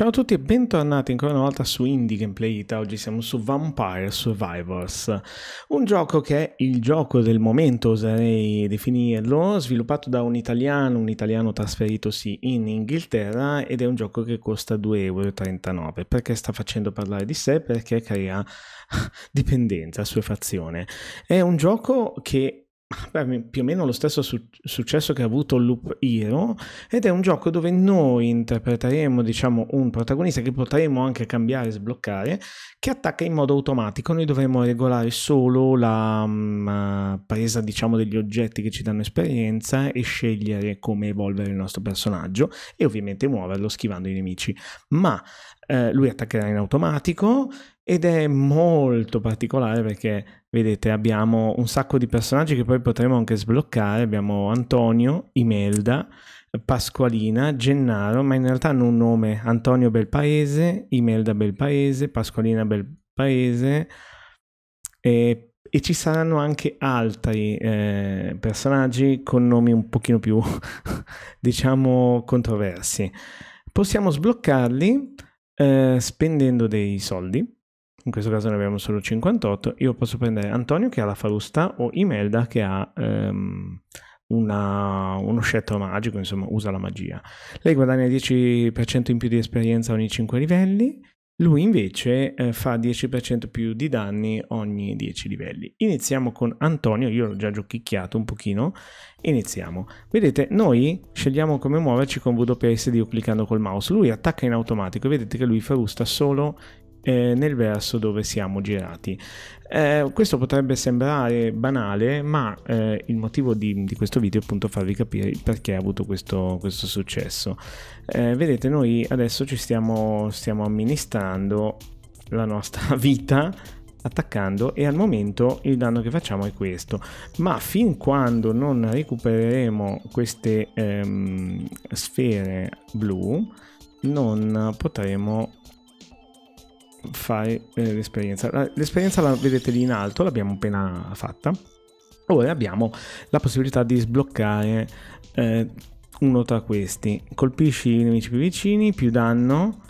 Ciao a tutti e bentornati ancora una volta su Indie Gameplay Ita. Oggi siamo su Vampire Survivors, un gioco che è il gioco del momento, oserei definirlo, sviluppato da un italiano trasferitosi in Inghilterra, ed è un gioco che costa 2,39 €. Perché sta facendo parlare di sé? Perché crea dipendenza, assuefazione. È un gioco che più o meno lo stesso successo che ha avuto Loop Hero, ed è un gioco dove noi interpreteremo, diciamo, un protagonista che potremo anche cambiare e sbloccare, che attacca in modo automatico. Noi dovremo regolare solo la presa, diciamo, degli oggetti che ci danno esperienza e scegliere come evolvere il nostro personaggio e ovviamente muoverlo schivando i nemici, ma lui attaccherà in automatico. Ed è molto particolare perché, vedete, abbiamo un sacco di personaggi che poi potremo anche sbloccare. Abbiamo Antonio, Imelda, Pasqualina, Gennaro, ma in realtà hanno un nome: Antonio Bel Paese, Imelda Bel Paese, Pasqualina Bel Paese, e ci saranno anche altri personaggi con nomi un pochino più, diciamo, controversi. Possiamo sbloccarli spendendo dei soldi. In questo caso ne abbiamo solo 58. Io posso prendere Antonio, che ha la Falusta, o Imelda, che ha uno scettro magico, insomma usa la magia. Lei guadagna 10% in più di esperienza ogni 5 livelli, lui invece fa 10% più di danni ogni 10 livelli. Iniziamo con Antonio, io l'ho già giochicchiato un pochino. Iniziamo. Vedete, noi scegliamo come muoverci con WSD o cliccando col mouse. Lui attacca in automatico, vedete che lui Falusta solo nel verso dove siamo girati. Questo potrebbe sembrare banale, ma il motivo di questo video è appunto farvi capire perché ha avuto questo successo. Vedete, noi adesso stiamo amministrando la nostra vita attaccando, e al momento il danno che facciamo è questo, ma fin quando non recupereremo queste sfere blu non potremo fare l'esperienza. L'esperienza la vedete lì in alto, l'abbiamo appena fatta. Ora abbiamo la possibilità di sbloccare uno tra questi. Colpisci i nemici più vicini, più danno,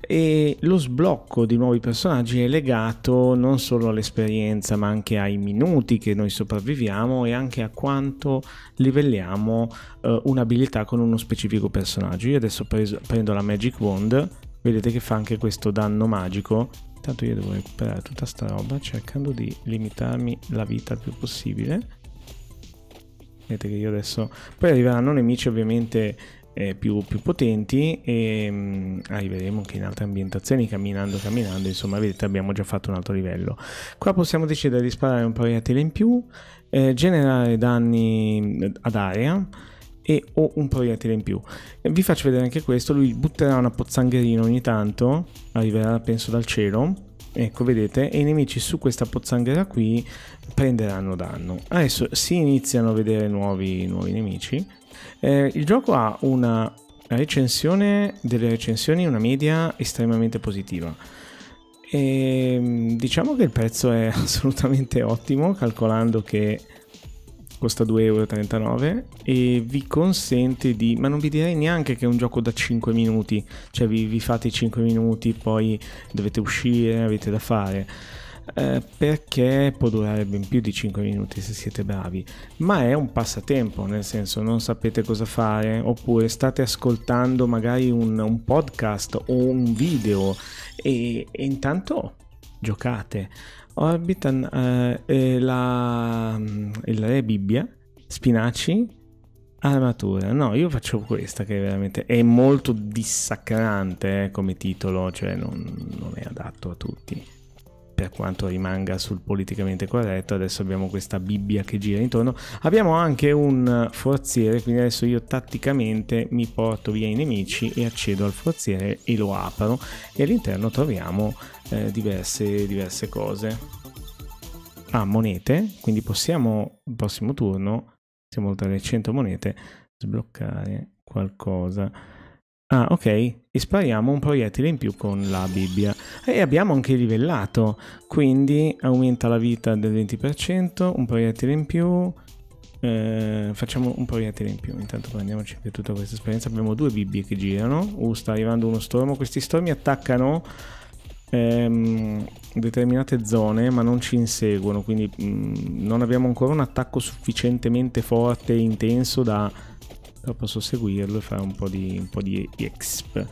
e lo sblocco di nuovi personaggi è legato non solo all'esperienza ma anche ai minuti che noi sopravviviamo e anche a quanto livelliamo un'abilità con uno specifico personaggio. Io adesso prendo la Magic Wand. Vedete che fa anche questo danno magico. Intanto io devo recuperare tutta sta roba cercando di limitarmi la vita il più possibile. Vedete che io adesso... Poi arriveranno nemici ovviamente più potenti e arriveremo anche in altre ambientazioni camminando. Insomma, vedete, abbiamo già fatto un altro livello. Qua possiamo decidere di sparare un proiettile in più, generare danni ad area o un proiettile in più. Vi faccio vedere anche questo. Lui butterà una pozzangherina ogni tanto, arriverà penso dal cielo, ecco, vedete, e i nemici su questa pozzanghera qui prenderanno danno. Adesso si iniziano a vedere nuovi nemici. Il gioco ha una recensione, una media estremamente positiva, e diciamo che il prezzo è assolutamente ottimo, calcolando che costa 2,39 € e vi consente di... ma non vi direi neanche che è un gioco da 5 minuti, cioè vi fate i 5 minuti, poi dovete uscire, avete da fare, perché può durare ben più di 5 minuti se siete bravi, ma è un passatempo, nel senso non sapete cosa fare, oppure state ascoltando magari un podcast o un video e intanto giocate. Orbitan, il re Bibbia, spinaci, armatura. No, io faccio questa che veramente è molto dissacrante come titolo, cioè non è adatto a tutti, per quanto rimanga sul politicamente corretto. Adesso abbiamo questa Bibbia che gira intorno, abbiamo anche un forziere, quindi adesso io tatticamente mi porto via i nemici e accedo al forziere e lo apro, e all'interno troviamo diverse cose. Monete, quindi possiamo il prossimo turno, siamo oltre le 100 monete, sbloccare qualcosa. Ok, e spariamo un proiettile in più con la Bibbia, e abbiamo anche livellato, quindi aumenta la vita del 20%, un proiettile in più, Facciamo un po' di tiri in più. Intanto prendiamoci per tutta questa esperienza. Abbiamo due bibbie che girano. Sta arrivando uno stormo. Questi stormi attaccano determinate zone, ma non ci inseguono. Quindi non abbiamo ancora un attacco sufficientemente forte e intenso da... Però posso seguirlo e fare un po' di exp.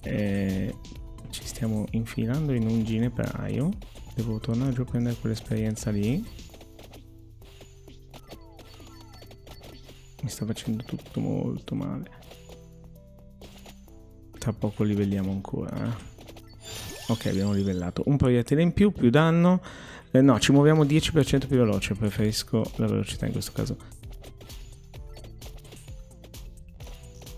Ci stiamo infilando in un ginepraio. Devo tornare giù a prendere quell'esperienza lì. Mi sta facendo tutto molto male. Tra poco livelliamo ancora. Ok, abbiamo livellato. Un proiettile in più, più danno. No, ci muoviamo 10% più veloce. Preferisco la velocità in questo caso.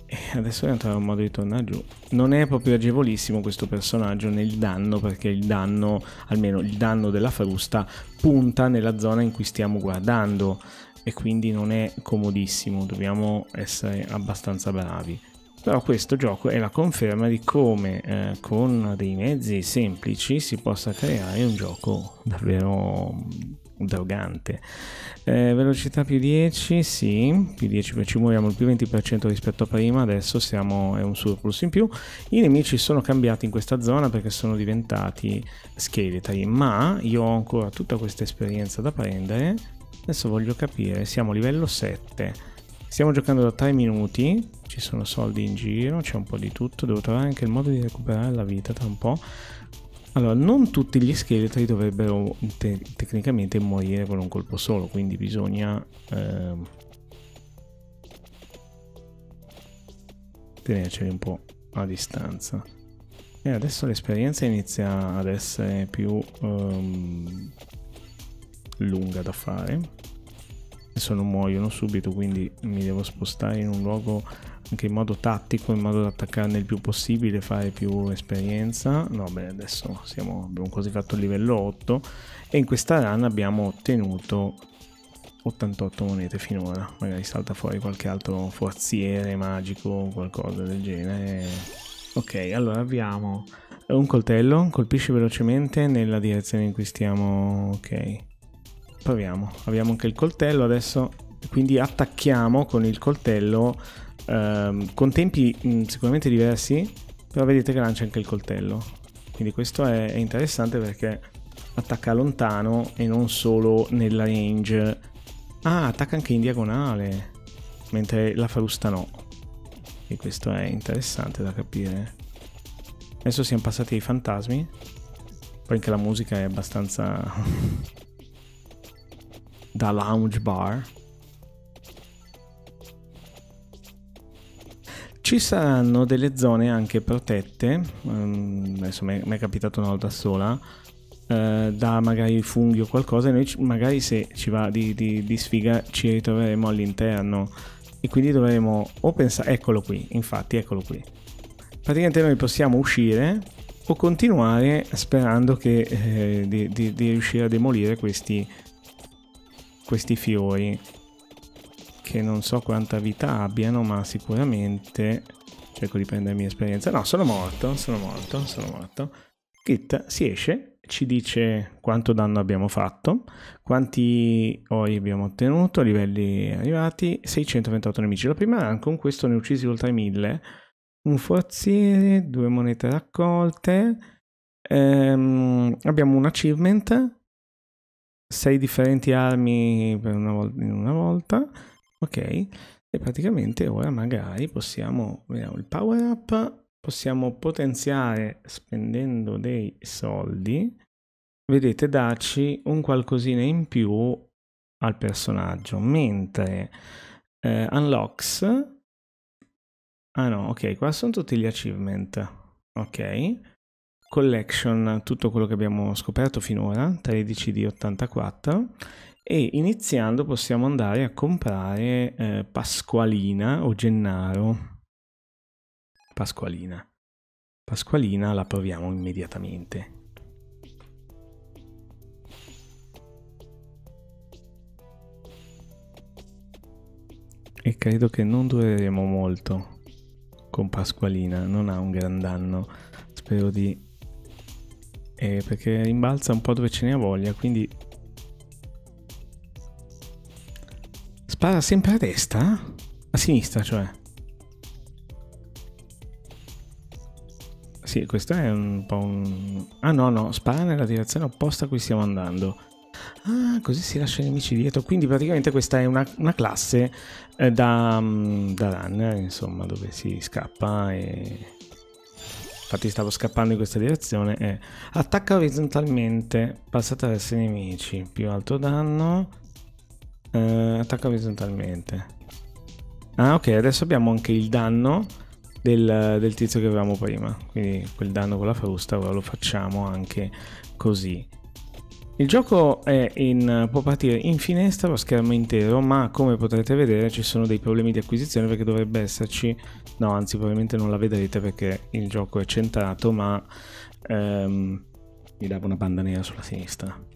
E adesso devo trovare un modo di tornare giù. Non è proprio agevolissimo questo personaggio nel danno, perché il danno, almeno il danno della frusta, punta nella zona in cui stiamo guardando. E quindi non è comodissimo, dobbiamo essere abbastanza bravi. Però questo gioco è la conferma di come con dei mezzi semplici si possa creare un gioco davvero drogante. Velocità più 10, sì, più 10, ci muoviamo il più 20% rispetto a prima, adesso siamo, è un surplus in più. I nemici sono cambiati in questa zona perché sono diventati scheletri, ma io ho ancora tutta questa esperienza da prendere. Adesso voglio capire, siamo a livello 7, stiamo giocando da 3 minuti, ci sono soldi in giro, c'è un po' di tutto, devo trovare anche il modo di recuperare la vita tra un po'. Allora, non tutti gli scheletri dovrebbero tecnicamente morire con un colpo solo, quindi bisogna tenerceli un po' a distanza. E adesso l'esperienza inizia ad essere più... lunga da fare. Adesso non muoiono subito, quindi mi devo spostare in un luogo anche in modo tattico, in modo da attaccarne il più possibile, fare più esperienza. No, beh, adesso abbiamo quasi fatto il livello 8 e in questa run abbiamo ottenuto 88 monete finora. Magari salta fuori qualche altro forziere magico, qualcosa del genere. Ok, allora abbiamo un coltello, colpisce velocemente nella direzione in cui stiamo. Ok, proviamo, abbiamo anche il coltello adesso, quindi attacchiamo con il coltello con tempi sicuramente diversi, però vedete che lancia anche il coltello, quindi questo è interessante perché attacca lontano e non solo nella range. Ah, attacca anche in diagonale, mentre la frusta no, e questo è interessante da capire. Adesso siamo passati ai fantasmi, poi anche la musica è abbastanza... da lounge bar. Ci saranno delle zone anche protette, adesso mi è capitato una volta sola, da magari funghi o qualcosa, e noi magari se ci va di sfiga ci ritroveremo all'interno e quindi dovremo o pensare, eccolo qui, infatti eccolo qui, praticamente noi possiamo uscire o continuare sperando che, di riuscire a demolire questi fiori, che non so quanta vita abbiano, ma sicuramente cerco di prendermi esperienza. No, sono morto. Kit, si esce, ci dice quanto danno abbiamo fatto, quanti ori abbiamo ottenuto, livelli arrivati, 628 nemici. La prima run con questo ne ho uccisi oltre 1000, un forziere, 2 monete raccolte, abbiamo un achievement, 6 differenti armi per una volta. Ok, e praticamente ora magari possiamo, vediamo il power up, possiamo potenziare spendendo dei soldi, vedete, darci un qualcosina in più al personaggio, mentre unlocks, ah no, ok, qua sono tutti gli achievement. Ok, collection, tutto quello che abbiamo scoperto finora, 13 di 84, e iniziando possiamo andare a comprare Pasqualina o Gennaro. Pasqualina la proviamo immediatamente. E credo che non dureremo molto con Pasqualina, non ha un gran danno, spero di... perché rimbalza un po' dove ce ne ha voglia, quindi Spara sempre a destra? A sinistra, cioè. Sì, questo è un po' un... Ah no, no, spara nella direzione opposta a cui stiamo andando. Ah, così si lascia i nemici dietro. Quindi praticamente questa è una classe da runner, insomma, dove si scappa e... Infatti stavo scappando in questa direzione. Attacca orizzontalmente, passa attraverso i nemici, più alto danno. Attacca orizzontalmente. Ah ok, adesso abbiamo anche il danno del tizio che avevamo prima. Quindi quel danno con la frusta ora lo facciamo anche così. Il gioco può partire in finestra o a schermo intero, ma come potrete vedere ci sono dei problemi di acquisizione perché dovrebbe esserci... No, anzi probabilmente non la vedrete perché il gioco è centrato, ma mi dava una banda nera sulla sinistra.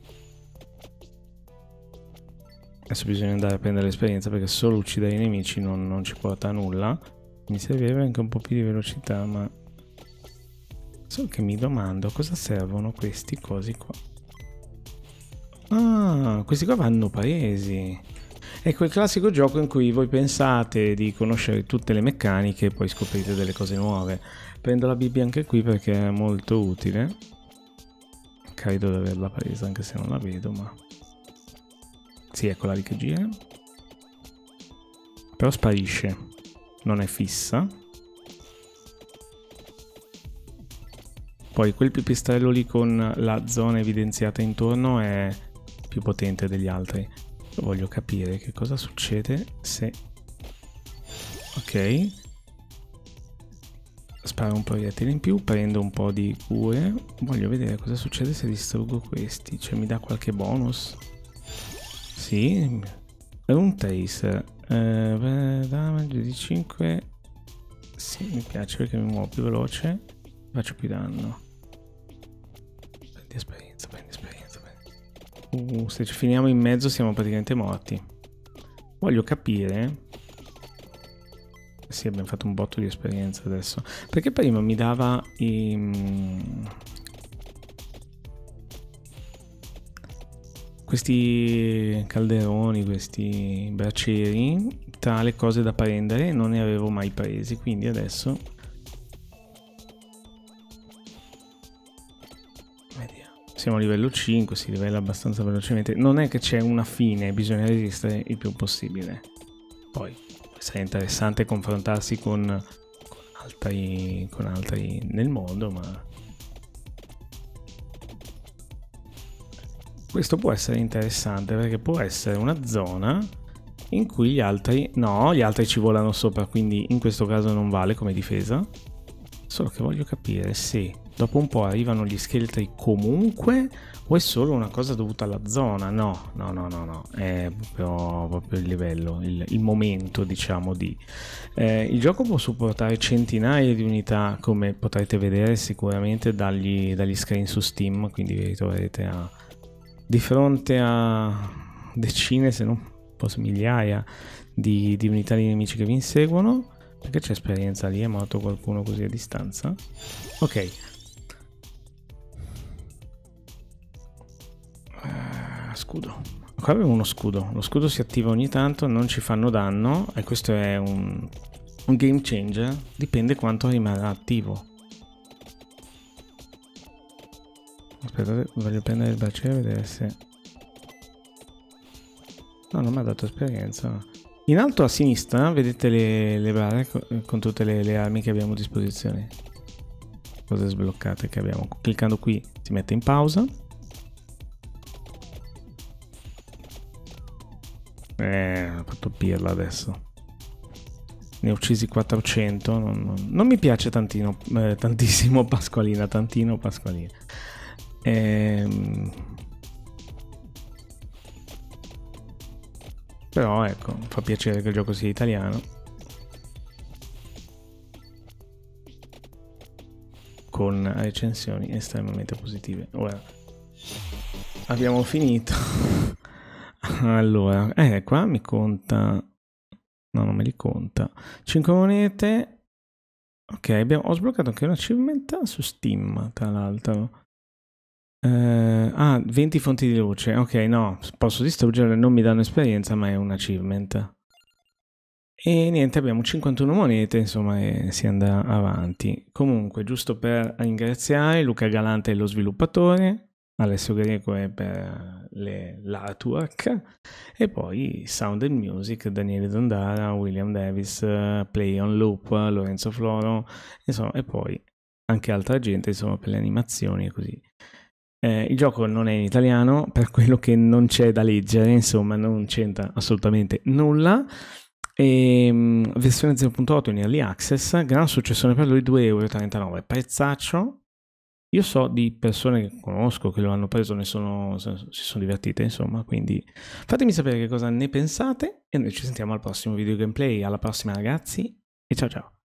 Adesso bisogna andare a prendere l'esperienza perché solo uccidere i nemici non ci porta a nulla. Mi serviva anche un po' più di velocità, ma... Solo che mi domando a cosa servono questi cosi qua. Ah, questi qua vanno presi. È quel classico gioco in cui voi pensate di conoscere tutte le meccaniche e poi scoprite delle cose nuove. Prendo la Bibbia anche qui perché è molto utile. Credo di averla presa anche se non la vedo, ma... Sì, eccola lì che gira. Però sparisce. Non è fissa. Poi quel pipistrello lì con la zona evidenziata intorno è... più potente degli altri. Voglio capire che cosa succede se... Ok, sparo un proiettile in più, prendo un po' di cure. Voglio vedere cosa succede se distruggo questi. Cioè mi dà qualche bonus? Sì. Un tracer damage di 5. Sì, mi piace perché mi muovo più veloce, faccio più danno. Prendi esperienza, prendi esperienza. Se ci finiamo in mezzo siamo praticamente morti. Voglio capire. Sì, abbiamo fatto un botto di esperienza adesso. Perché prima mi dava questi calderoni, questi bracieri tra le cose da prendere e non ne avevo mai presi. Quindi adesso siamo a livello 5, si livella abbastanza velocemente. Non è che c'è una fine, bisogna resistere il più possibile. Poi sarà interessante confrontarsi con altri nel mondo, ma... Questo può essere interessante perché può essere una zona in cui gli altri... No, gli altri ci volano sopra, quindi in questo caso non vale come difesa. Solo che voglio capire se... Dopo un po' arrivano gli scheletri comunque o è solo una cosa dovuta alla zona? No, no, no, no, no. È proprio il livello, il momento, diciamo, di... il gioco può supportare centinaia di unità, come potrete vedere sicuramente dagli screen su Steam, quindi vi ritroverete di fronte a decine, se non forse migliaia, di unità di nemici che vi inseguono. Perché c'è esperienza lì? È morto qualcuno così a distanza? Ok. Scudo. Qua abbiamo uno scudo. Lo scudo si attiva ogni tanto, non ci fanno danno e questo è un game changer. Dipende quanto rimarrà attivo. Aspettate, voglio prendere il braciere e vedere se... No, non mi ha dato esperienza. In alto a sinistra vedete le barre con tutte le armi che abbiamo a disposizione. Cose sbloccate che abbiamo. Cliccando qui si mette in pausa. Ho fatto pirla adesso. Ne ho uccisi 400. Non mi piace tantissimo Pasqualina. Però ecco, fa piacere che il gioco sia italiano. Con recensioni estremamente positive. Ora abbiamo finito. Allora, qua mi conta... No, non me li conta. 5 monete. Ok, ho sbloccato anche un achievement su Steam, tra l'altro. Ah, 20 fonti di luce. Ok, no, posso distruggere, non mi danno esperienza, ma è un achievement. E niente, abbiamo 51 monete, insomma, e si andrà avanti. Comunque, giusto per ringraziare Luca Galante, lo sviluppatore, Alessio Greco è per l'artwork, e poi Sound and Music, Daniele Dondara, William Davis, Play on Loop, Lorenzo Floro, insomma, e poi anche altra gente, insomma, per le animazioni e così. Il gioco non è in italiano, per quello che non c'è da leggere, insomma, non c'entra assolutamente nulla. E, versione 0.8 in early access, gran successone per lui, 2,39 €, prezzaccio. Io so di persone che conosco che lo hanno preso, si sono divertite, insomma, quindi fatemi sapere che cosa ne pensate e noi ci sentiamo al prossimo video gameplay. Alla prossima ragazzi e ciao ciao.